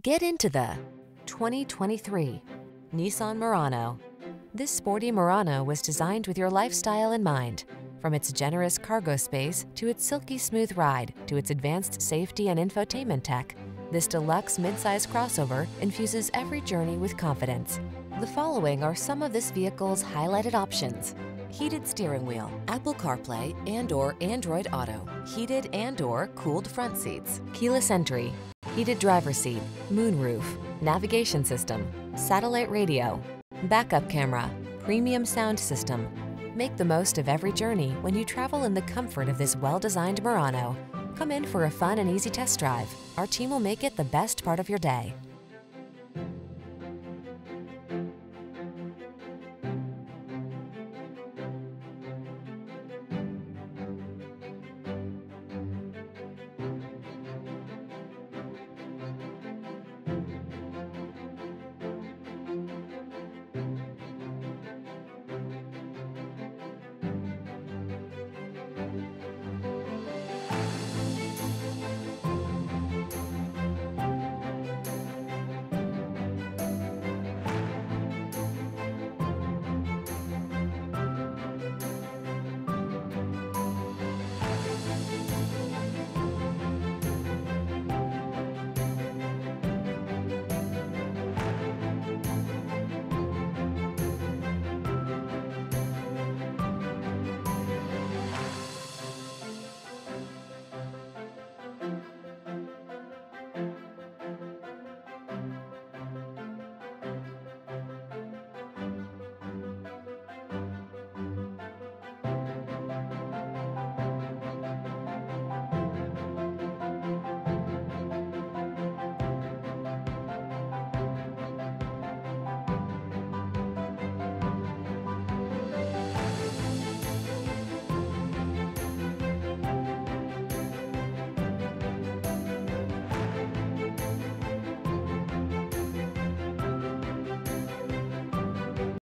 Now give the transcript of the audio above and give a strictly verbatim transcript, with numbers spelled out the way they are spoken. Get into the twenty twenty-three Nissan Murano. This sporty Murano was designed with your lifestyle in mind. From its generous cargo space, to its silky smooth ride, to its advanced safety and infotainment tech, this deluxe midsize crossover infuses every journey with confidence. The following are some of this vehicle's highlighted options: heated steering wheel, Apple CarPlay and or Android Auto, heated and or cooled front seats, keyless entry, heated driver's seat, moonroof, navigation system, satellite radio, backup camera, premium sound system. Make the most of every journey when you travel in the comfort of this well-designed Murano. Come in for a fun and easy test drive. Our team will make it the best part of your day.